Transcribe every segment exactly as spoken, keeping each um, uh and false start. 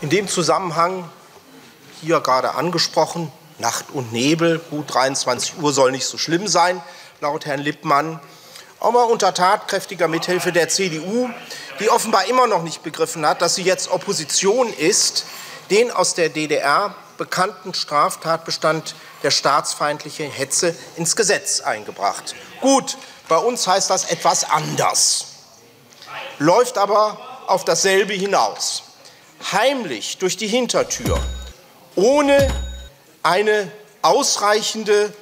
In dem Zusammenhang, hier gerade angesprochen, Nacht und Nebel, gut dreiundzwanzig Uhr soll nicht so schlimm sein, laut Herrn Lippmann. Aber unter tatkräftiger Mithilfe der C D U, die offenbar immer noch nicht begriffen hat, dass sie jetzt Opposition ist, den aus der D D R bekannten Straftatbestand der staatsfeindlichen Hetze ins Gesetz eingebracht. Gut, bei uns heißt das etwas anders, läuft aber auf dasselbe hinaus. Heimlich durch die Hintertür, ohne eine ausreichende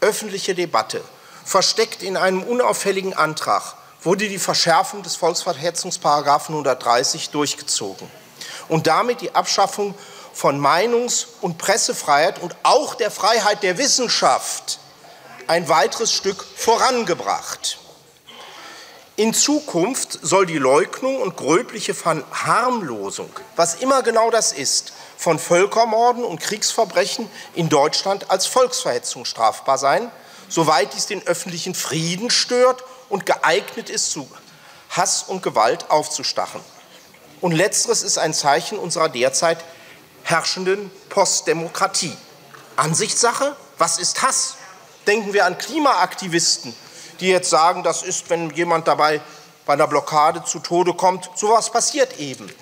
öffentliche Debatte, versteckt in einem unauffälligen Antrag, wurde die Verschärfung des Volksverhetzungsparagraphen hundertdreißig durchgezogen und damit die Abschaffung von Meinungs- und Pressefreiheit und auch der Freiheit der Wissenschaft ein weiteres Stück vorangebracht. In Zukunft soll die Leugnung und gröbliche Verharmlosung, was immer genau das ist, von Völkermorden und Kriegsverbrechen in Deutschland als Volksverhetzung strafbar sein, soweit dies den öffentlichen Frieden stört und geeignet ist, zu Hass und Gewalt aufzustachen. Und Letzteres ist ein Zeichen unserer derzeit herrschenden Postdemokratie. Ansichtssache, was ist Hass? Denken wir an Klimaaktivisten, die jetzt sagen, das ist, wenn jemand dabei bei einer Blockade zu Tode kommt. So etwas passiert eben.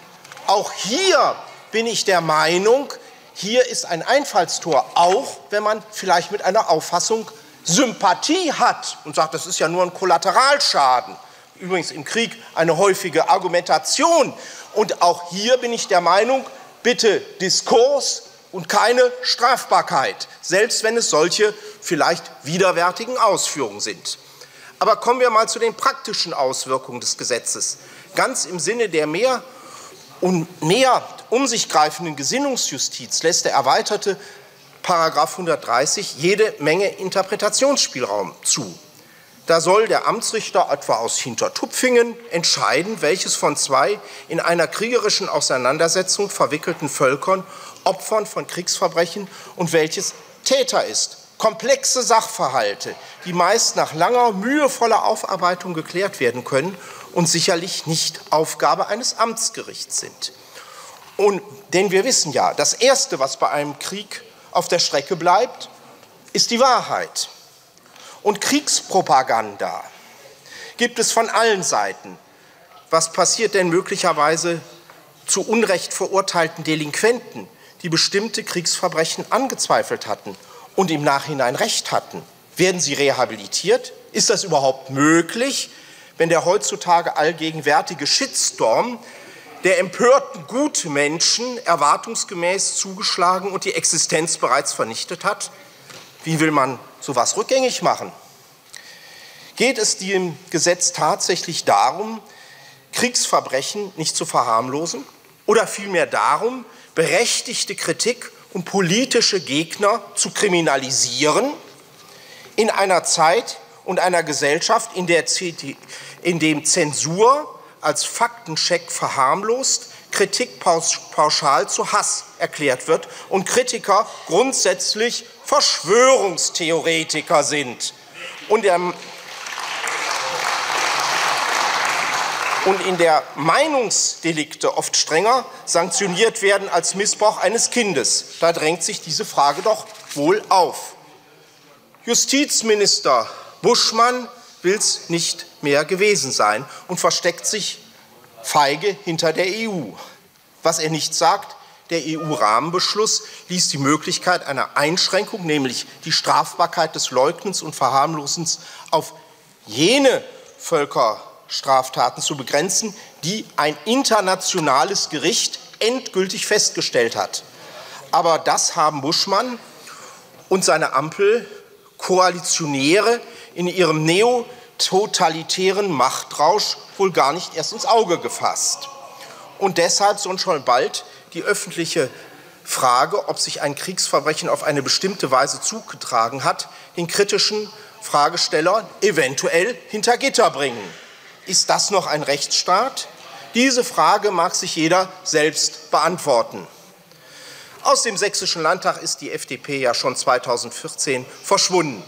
Auch hier bin ich der Meinung, hier ist ein Einfallstor, auch wenn man vielleicht mit einer Auffassung Sympathie hat und sagt, das ist ja nur ein Kollateralschaden. Übrigens im Krieg eine häufige Argumentation. Und auch hier bin ich der Meinung, bitte Diskurs und keine Strafbarkeit, selbst wenn es solche vielleicht widerwärtigen Ausführungen sind. Aber kommen wir mal zu den praktischen Auswirkungen des Gesetzes. Ganz im Sinne der mehr und näher um sich greifenden Gesinnungsjustiz lässt der erweiterte Paragraph hundertdreißig jede Menge Interpretationsspielraum zu. Da soll der Amtsrichter etwa aus Hintertupfingen entscheiden, welches von zwei in einer kriegerischen Auseinandersetzung verwickelten Völkern Opfern von Kriegsverbrechen und welches Täter ist. Komplexe Sachverhalte, die meist nach langer, mühevoller Aufarbeitung geklärt werden können und sicherlich nicht Aufgabe eines Amtsgerichts sind. Und, denn wir wissen ja, das Erste, was bei einem Krieg auf der Strecke bleibt, ist die Wahrheit. Und Kriegspropaganda gibt es von allen Seiten. Was passiert denn möglicherweise zu Unrecht verurteilten Delinquenten, die bestimmte Kriegsverbrechen angezweifelt hatten und im Nachhinein Recht hatten? Werden sie rehabilitiert? Ist das überhaupt möglich, wenn der heutzutage allgegenwärtige Shitstorm der empörten Gutmenschen erwartungsgemäß zugeschlagen und die Existenz bereits vernichtet hat? Wie will man sowas rückgängig machen? Geht es dem Gesetz tatsächlich darum, Kriegsverbrechen nicht zu verharmlosen oder vielmehr darum, berechtigte Kritik und politische Gegner zu kriminalisieren in einer Zeit und einer Gesellschaft, in der in dem Zensur als Faktencheck verharmlost, Kritik pauschal zu Hass erklärt wird und Kritiker grundsätzlich Verschwörungstheoretiker sind und, ähm, und in der Meinungsdelikte oft strenger sanktioniert werden als Missbrauch eines Kindes. Da drängt sich diese Frage doch wohl auf. Justizminister Buschmann will es nicht mehr gewesen sein und versteckt sich feige hinter der E U. Was er nicht sagt: Der E U-Rahmenbeschluss ließ die Möglichkeit einer Einschränkung, nämlich die Strafbarkeit des Leugnens und Verharmlosens auf jene Völkerstraftaten zu begrenzen, die ein internationales Gericht endgültig festgestellt hat. Aber das haben Buschmann und seine Ampelkoalitionäre in ihrem neototalitären Machtrausch wohl gar nicht erst ins Auge gefasst. Und deshalb soll schon bald die öffentliche Frage, ob sich ein Kriegsverbrechen auf eine bestimmte Weise zugetragen hat, den kritischen Fragesteller eventuell hinter Gitter bringen. Ist das noch ein Rechtsstaat? Diese Frage mag sich jeder selbst beantworten. Aus dem Sächsischen Landtag ist die F D P ja schon zweitausendvierzehn verschwunden.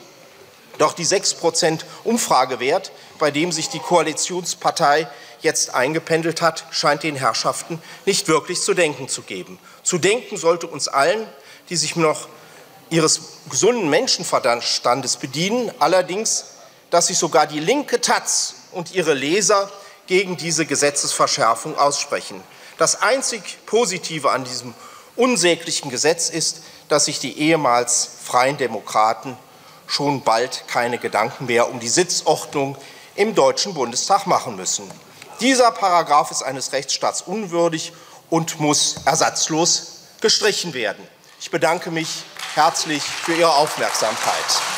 Doch die sechs Prozent Umfragewert, bei dem sich die Koalitionspartei jetzt eingependelt hat, scheint den Herrschaften nicht wirklich zu denken zu geben. Zu denken sollte uns allen, die sich noch ihres gesunden Menschenverstandes bedienen, allerdings, dass sich sogar die linke Taz und ihre Leser gegen diese Gesetzesverschärfung aussprechen. Das einzig Positive an diesem unsäglichen Gesetz ist, dass sich die ehemals Freien Demokraten schon bald keine Gedanken mehr um die Sitzordnung im Deutschen Bundestag machen müssen. Dieser Paragraph ist eines Rechtsstaats unwürdig und muss ersatzlos gestrichen werden. Ich bedanke mich herzlich für Ihre Aufmerksamkeit.